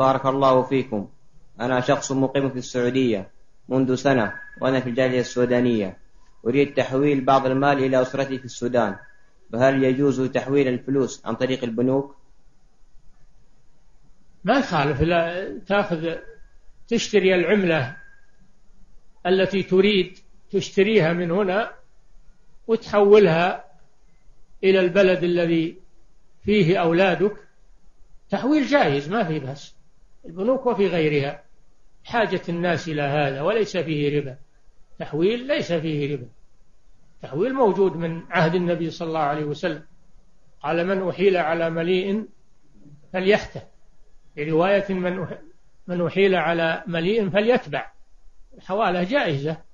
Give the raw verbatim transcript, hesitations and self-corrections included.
بارك الله فيكم. أنا شخص مقيم في السعودية منذ سنة وأنا في الجالية السودانية، أريد تحويل بعض المال إلى أسرتي في السودان، فهل يجوز تحويل الفلوس عن طريق البنوك؟ ما يخالف، لا تأخذ تشتري العملة التي تريد تشتريها من هنا وتحولها إلى البلد الذي فيه أولادك، تحويل جائز ما في بأس. البنوك وفي غيرها حاجة الناس إلى هذا، وليس فيه ربا، تحويل ليس فيه ربا، تحويل موجود من عهد النبي صلى الله عليه وسلم، قال من أحيل على مليء فليحته، في رواية من أحيل على مليء فليتبع، الحوالة جائزة.